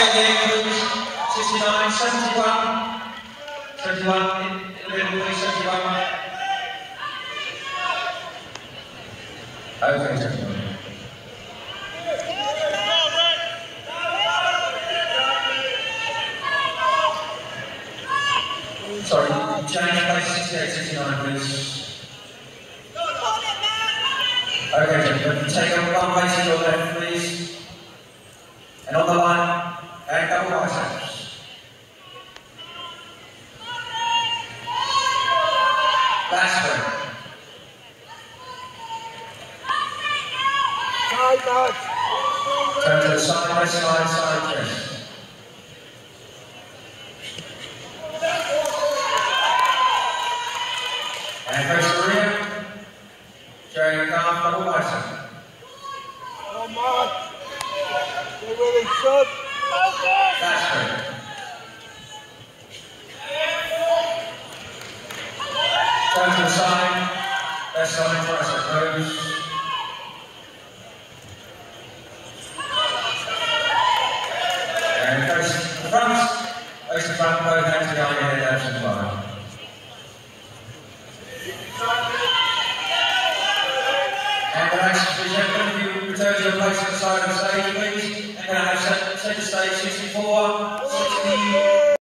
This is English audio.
69, 71, 71 in the middle, 71. Okay, 71. Sorry, change by 68, 69, please. Okay, gentlemen, take on one base to your left, please. And on the line, and double biceps. Last one. Turn to the side, side, side, chest. And press the rear. Carry your calf, double bicep. Come on. They're really short. Last one. Turn to the side, left side, tricep pose. And face to the front, face to the front, both hands together in the abs and fly. And relax, please, gentlemen, if you return to your place at the side of the stage, please. And now have set the stage 64, 60.